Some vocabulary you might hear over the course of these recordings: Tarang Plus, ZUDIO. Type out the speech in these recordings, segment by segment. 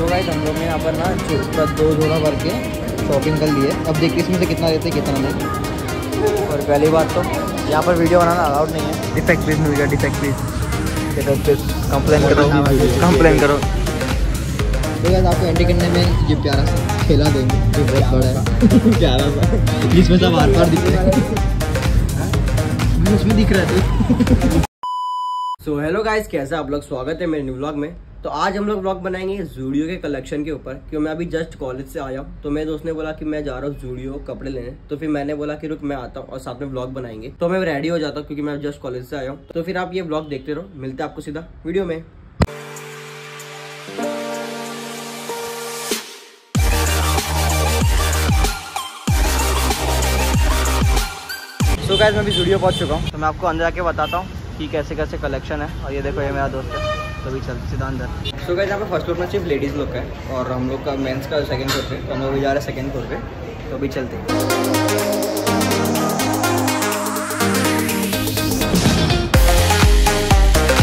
तो गाइस हम लोग ने यहाँ पर ना चुपचाप दो जोड़ा भर के शॉपिंग कर लिए। अब देखिए इसमें से कितना देते हैं कितना नहीं। और पहली बात तो यहाँ पर वीडियो बनाना अलाउड नहीं है। डिफेक्ट पीस मिल गया, डिफेक्ट पीस कंप्लेन करो। तो गाइस आपको एंट्री करने में ये प्यारा सा खेला देंगे जो बहुत बड़ा है, प्यारा सा इसमें सब बार बार दिख रहा है, उसमें दिख रहा है। सो हेलो गाइस, कैसा आप लोग, स्वागत है मेरे न्यू व्लॉग में। तो आज हम लोग व्लॉग बनाएंगे ज़ूडियो के कलेक्शन के ऊपर, क्योंकि मैं अभी जस्ट कॉलेज से आया हूँ। तो मेरे दोस्त ने बोला कि मैं जा रहा हूँ ज़ूडियो कपड़े लेने, तो फिर मैंने बोला कि रुक मैं आता हूँ और साथ में व्लॉग बनाएंगे। तो मैं रेडी हो जाता हूँ क्योंकि मैं जस्ट कॉलेज से आया हूँ। तो फिर आप ये व्लॉग देखते रहो, मिलते हैं आपको सीधा वीडियो में। सो गाइस मैं अभी ज़ूडियो पहुँच चुका हूँ, तो मैं आपको अंदर आके बताता हूँ कि कैसे कैसे कलेक्शन है। और ये देखो ये मेरा दोस्त है, तभी चलते सीधा अंदर। सो गाइस यहाँ पर फर्स्ट फ्लोर में सिर्फ लेडीज़ लोग का है और हम लोग का मेंस का सेकंड फ्लोर पे, तो हम लोग भी जा रहे हैं सेकंड फ्लोर पे, तो अभी चलते हैं।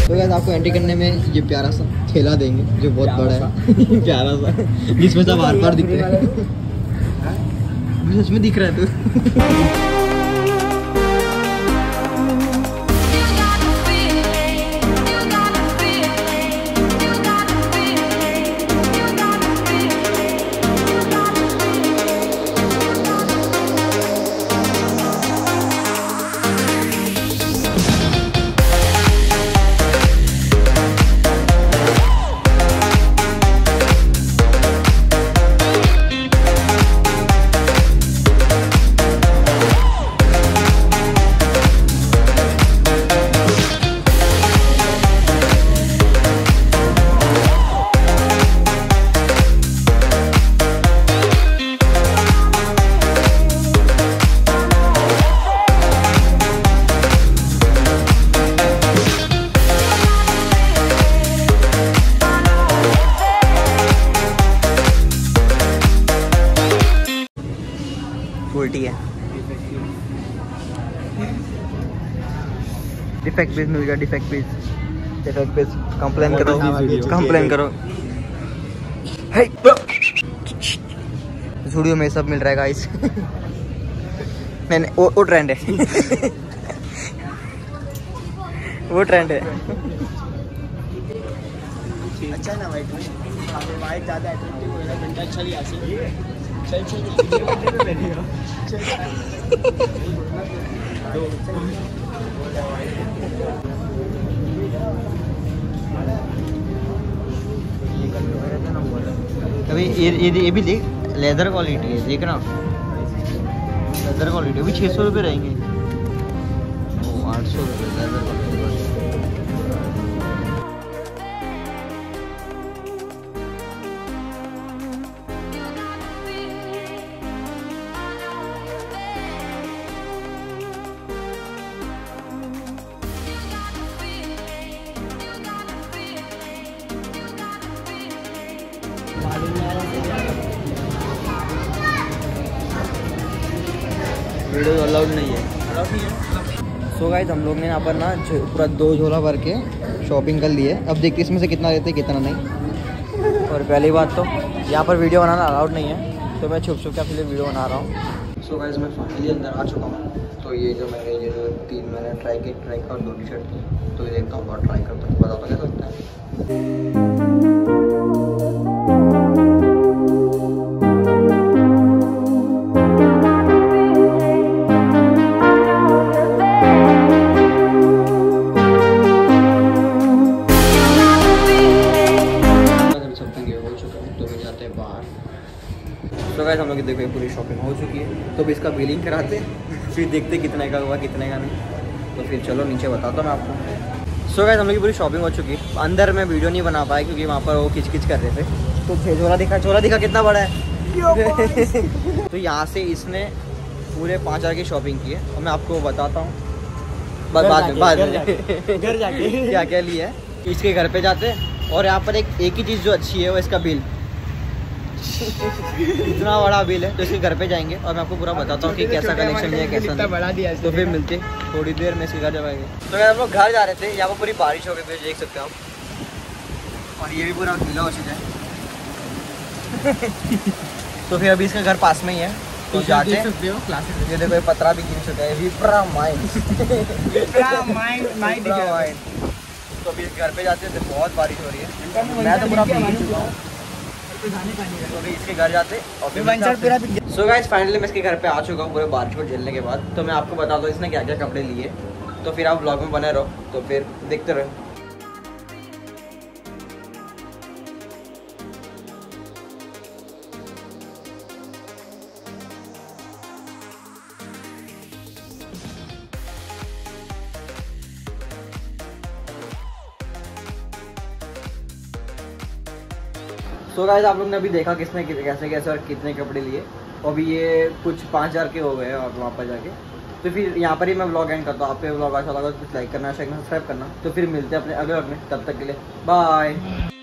तो गाइस आपको एंट्री करने में ये प्यारा सा ठेला देंगे जो बहुत बड़ा है, प्यारा सा जिसमें सब बार बार दिख रहा है, उसमें दिख रहा है। तो डिफेक्ट पीस मिल गया, डिफेक्ट पीस कंप्लेन करो। हे ज़ूडियो में सब मिल रहा है गाइस। नहीं वो ट्रेंड है। वो ट्रेंड है। अच्छा ना भाई, वाइट ज्यादा अट्रैक्टिव हो रहा है, बंदा अच्छा ही आसे। अभी ये भी देख, लेदर क्वालिटी है, देख रहा लेदर क्वालिटी। अभी 600 रुपये रहेंगे, 800 रुपये लेदर क्वालिटी। वीडियो अलाउड नहीं है। सो गाइस हम लोग ने यहाँ पर ना पूरा दो झोला भर के शॉपिंग कर लिए। अब देखिए इसमें से कितना देते हैं कितना नहीं। और पहली बात तो यहाँ पर वीडियो बनाना अलाउड नहीं है, तो मैं छुप के अपने वीडियो बना रहा हूँ। सो गाइस मैं फाइनली अंदर आ चुका हूँ। तो ये जो मैंने 3 महीने ट्राई किया और 2 टी-शर्ट की, तो देखता हूँ और ट्राई करता हूँ, बताता क्या लगता है। तो गाइस हम लोग देखो पूरी शॉपिंग हो चुकी है, तो भी इसका बिलिंग कराते हैं, फिर देखते कितने का हुआ कितने का नहीं। तो फिर चलो नीचे बताता हूँ मैं आपको। सो गाइस हम लोग की पूरी शॉपिंग हो चुकी है। अंदर मैं वीडियो नहीं बना पाया क्योंकि वहाँ पर वो खिचखिच कर रहे थे। तो फिर झोला दिखा कितना बड़ा है। तो यहाँ से इसने पूरे 5000 की शॉपिंग की है और मैं आपको बताता हूँ बाद में घर जाके क्या क्या लिया है। इसके घर पर जाते हैं और यहाँ पर एक ही चीज़ जो अच्छी है वो इसका बिल। इतना बड़ा बिल है, तो इसके घर पे जाएंगे और मैं आपको पूरा बताता हूँ कि कैसा कलेक्शन है कैसा बड़ा दिया। तो फिर मिलते थोड़ी देर में इसके घर जाएंगे। तो अगर हम लोग घर जा रहे थे, यहाँ पर पूरी बारिश हो गई, देख सकते हो आप, और ये भी पूरा गीला हो चुका है। तो फिर अभी इसका घर पास में ही है, तो जाके ये देखो ये पतरा भी गिर चुका है, विप्रा माइंड। तो अभी घर पे जाते हैं, बहुत बारिश हो रही है, मैं तो पूरा भीग चुका हूँ। तो अभी इसके घर जाते और सो गाइस फाइनली मैं इसके घर पे आ चुका हूँ पूरे बारिश को झेलने के बाद। तो मैं आपको बता दूँ इसने क्या क्या कपड़े लिए, तो फिर आप ब्लॉग में बने रहो, तो फिर देखते रहो। तो गाइस आप लोग ने अभी देखा किसने कैसे कैसे और कितने कपड़े लिए, अभी ये कुछ 5000 के हो गए और वहाँ पर जाके। तो फिर यहाँ पर ही मैं व्लॉग एंड करता हूँ। आप पे व्लॉग अच्छा लगा तो कुछ लाइक करना, शेयर करना, सब्सक्राइब करना। तो फिर मिलते हैं अपने अगले व्लॉग में, तब तक के लिए बाय।